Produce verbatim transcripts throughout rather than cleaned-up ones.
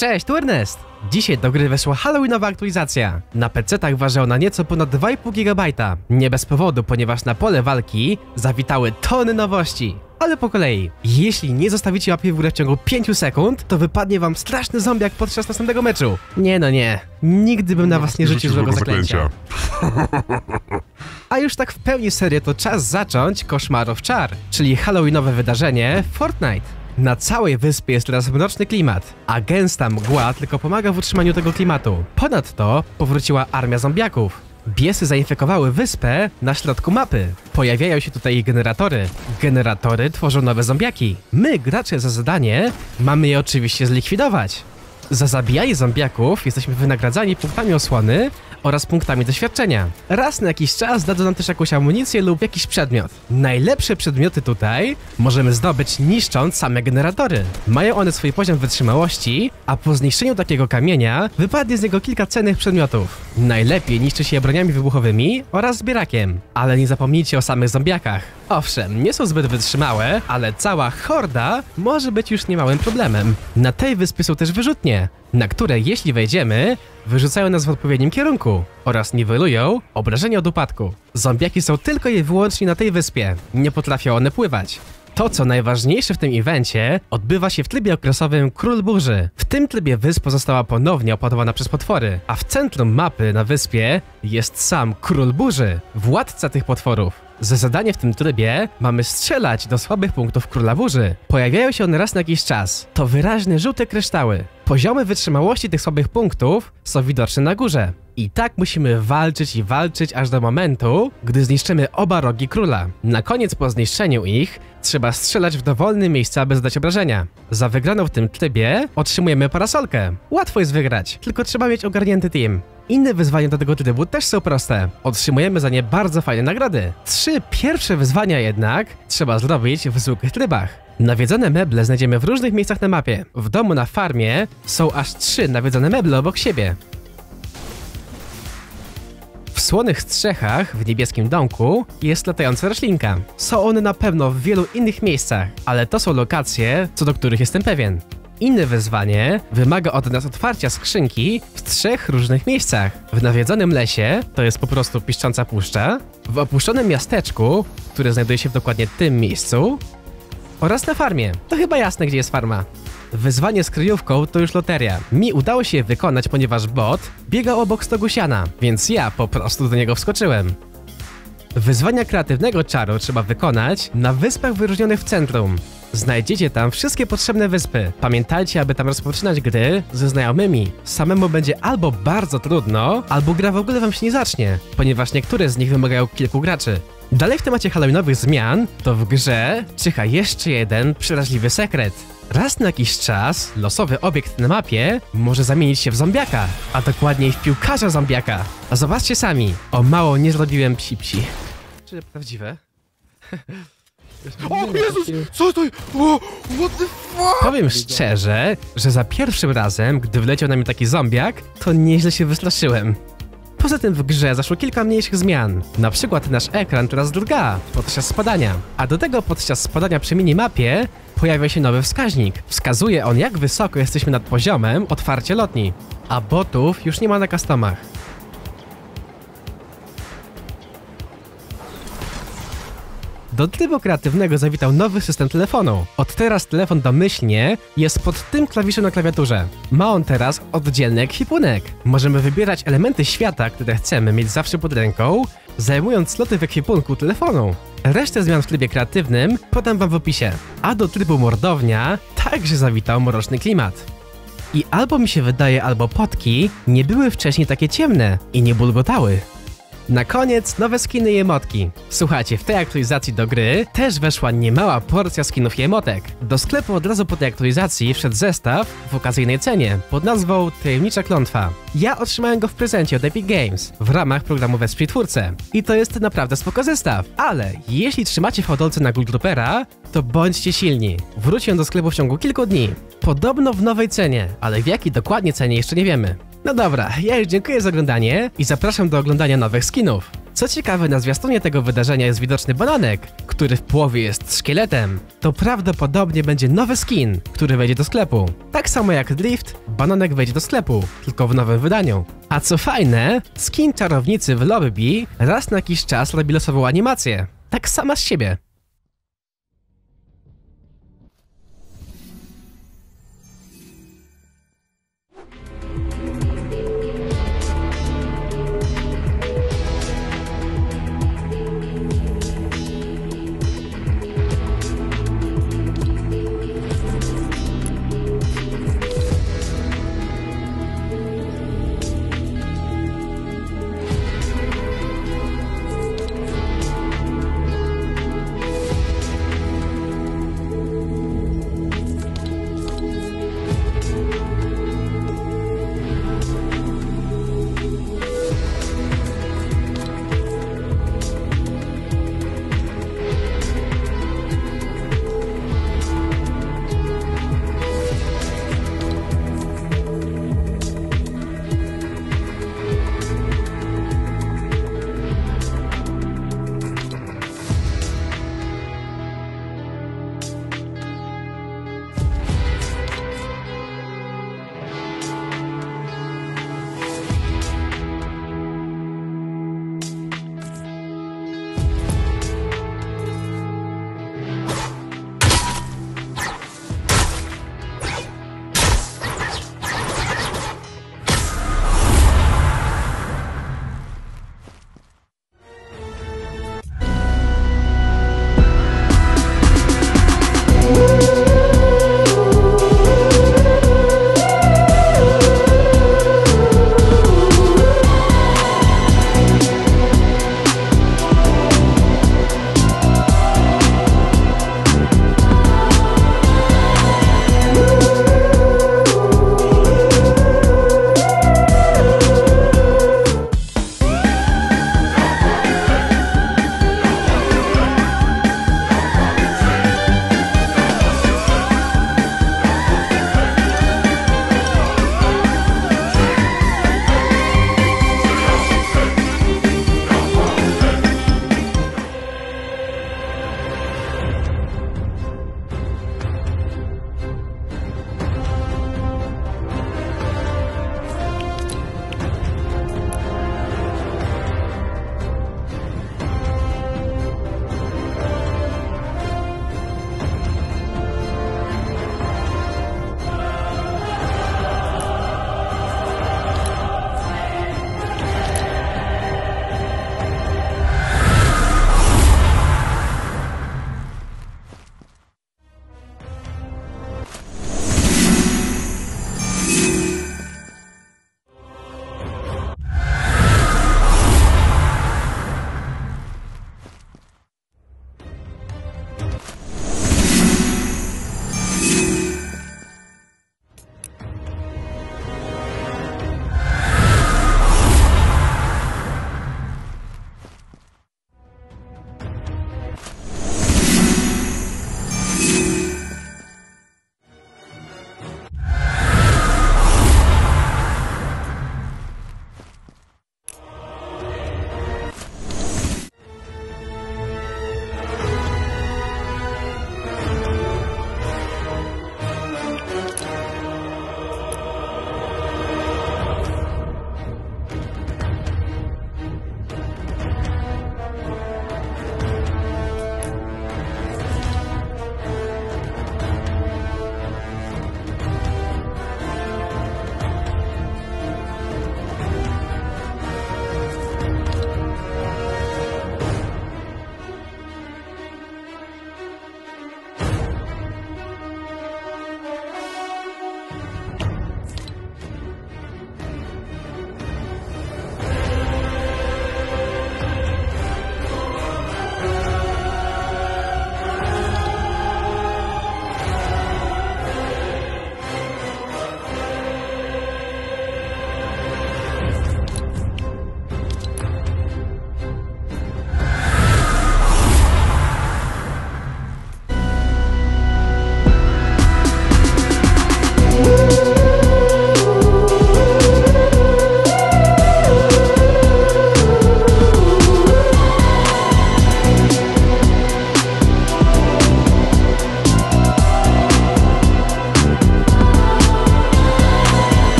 Cześć, tu Ernest! Dzisiaj do gry weszła halloweenowa aktualizacja. Na pecetach waży ona nieco ponad dwa i pół giga. Nie bez powodu, ponieważ na pole walki zawitały tony nowości. Ale po kolei, jeśli nie zostawicie łapki w górę w ciągu pięciu sekund, to wypadnie wam straszny zombiak podczas następnego meczu. Nie no nie, nigdy bym na was nie rzucił złego zaklęcia. A już tak w pełni serio, to czas zacząć Koszmarów Czar, czyli halloweenowe wydarzenie Fortnite. Na całej wyspie jest teraz mroczny klimat, a gęsta mgła tylko pomaga w utrzymaniu tego klimatu. Ponadto powróciła armia zombiaków. Biesy zainfekowały wyspę na środku mapy. Pojawiają się tutaj ich generatory. Generatory tworzą nowe zombiaki. My, gracze, za zadanie mamy je oczywiście zlikwidować. Za zabijanie zombiaków jesteśmy wynagradzani punktami osłony oraz punktami doświadczenia. Raz na jakiś czas dadzą nam też jakąś amunicję lub jakiś przedmiot. Najlepsze przedmioty tutaj możemy zdobyć niszcząc same generatory. Mają one swój poziom wytrzymałości, a po zniszczeniu takiego kamienia wypadnie z niego kilka cennych przedmiotów. Najlepiej niszczy się je broniami wybuchowymi oraz zbierakiem. Ale nie zapomnijcie o samych zombiakach. Owszem, nie są zbyt wytrzymałe, ale cała horda może być już niemałym problemem. Na tej wyspie są też wyrzutnie, na które jeśli wejdziemy, wyrzucają nas w odpowiednim kierunku oraz niwelują obrażenia od upadku. Zombiaki są tylko i wyłącznie na tej wyspie, nie potrafią one pływać. To, co najważniejsze w tym evencie, odbywa się w trybie okresowym Król Burzy. W tym trybie wyspa została ponownie opanowana przez potwory, a w centrum mapy na wyspie jest sam Król Burzy, władca tych potworów. Za zadanie w tym trybie mamy strzelać do słabych punktów Króla Burzy. Pojawiają się one raz na jakiś czas. To wyraźne żółte kryształy. Poziomy wytrzymałości tych słabych punktów są widoczne na górze. I tak musimy walczyć i walczyć aż do momentu, gdy zniszczymy oba rogi króla. Na koniec po zniszczeniu ich trzeba strzelać w dowolne miejsce, aby zadać obrażenia. Za wygraną w tym trybie otrzymujemy parasolkę. Łatwo jest wygrać, tylko trzeba mieć ogarnięty team. Inne wyzwania do tego trybu też są proste. Otrzymujemy za nie bardzo fajne nagrody. Trzy pierwsze wyzwania jednak trzeba zrobić w zwykłych trybach. Nawiedzone meble znajdziemy w różnych miejscach na mapie. W domu na farmie są aż trzy nawiedzone meble obok siebie. W słonych strzechach w niebieskim domku jest latająca roślinka. Są one na pewno w wielu innych miejscach, ale to są lokacje, co do których jestem pewien. Inne wyzwanie wymaga od nas otwarcia skrzynki w trzech różnych miejscach. W nawiedzonym lesie, to jest po prostu piszcząca puszcza, w opuszczonym miasteczku, które znajduje się w dokładnie tym miejscu, oraz na farmie. To chyba jasne, gdzie jest farma. Wyzwanie z kryjówką to już loteria. Mi udało się je wykonać, ponieważ bot biegał obok Stogusiana, więc ja po prostu do niego wskoczyłem. Wyzwania kreatywnego czaru trzeba wykonać na wyspach wyróżnionych w centrum. Znajdziecie tam wszystkie potrzebne wyspy. Pamiętajcie, aby tam rozpoczynać gry ze znajomymi. Samemu będzie albo bardzo trudno, albo gra w ogóle wam się nie zacznie, ponieważ niektóre z nich wymagają kilku graczy. Dalej w temacie halloweenowych zmian, to w grze czyha jeszcze jeden przeraźliwy sekret. Raz na jakiś czas losowy obiekt na mapie może zamienić się w zombiaka, a dokładniej w piłkarza zombiaka. A zobaczcie sami, o mało nie zrobiłem psi psi. Czy to prawdziwe? O Jezus! Co to? O, what the fuck? Powiem szczerze, że za pierwszym razem, gdy wleciał na mnie taki zombiak, to nieźle się wystraszyłem. Poza tym w grze zaszło kilka mniejszych zmian. Na przykład nasz ekran teraz drga podczas spadania. A do tego podczas spadania przy minimapie pojawia się nowy wskaźnik. Wskazuje on, jak wysoko jesteśmy nad poziomem otwarcie lotni. A botów już nie ma na customach. Do trybu kreatywnego zawitał nowy system telefonu. Od teraz telefon domyślnie jest pod tym klawiszem na klawiaturze. Ma on teraz oddzielny ekwipunek. Możemy wybierać elementy świata, które chcemy mieć zawsze pod ręką, zajmując sloty w ekwipunku telefonu. Resztę zmian w trybie kreatywnym podam wam w opisie. A do trybu mordownia także zawitał mroczny klimat. I albo mi się wydaje, albo potki nie były wcześniej takie ciemne i nie bulgotały. Na koniec nowe skiny i emotki. Słuchajcie, w tej aktualizacji do gry też weszła niemała porcja skinów i emotek. Do sklepu od razu po tej aktualizacji wszedł zestaw w okazyjnej cenie pod nazwą Tajemnicza Klątwa. Ja otrzymałem go w prezencie od Epic Games w ramach programu Wesprzyj Twórcę. I to jest naprawdę spoko zestaw. Ale jeśli trzymacie w hodolce na Goldropera, to bądźcie silni. Wróci on do sklepu w ciągu kilku dni. Podobno w nowej cenie, ale w jakiej dokładnie cenie jeszcze nie wiemy. No dobra, ja już dziękuję za oglądanie i zapraszam do oglądania nowych skinów. Co ciekawe, na zwiastunie tego wydarzenia jest widoczny bananek, który w połowie jest szkieletem. To prawdopodobnie będzie nowy skin, który wejdzie do sklepu. Tak samo jak Drift, bananek wejdzie do sklepu, tylko w nowym wydaniu. A co fajne, skin czarownicy w lobby raz na jakiś czas robi losową animację. Tak sama z siebie.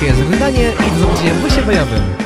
dziękuję za oglądanie i do zobaczenia w nowym filmie.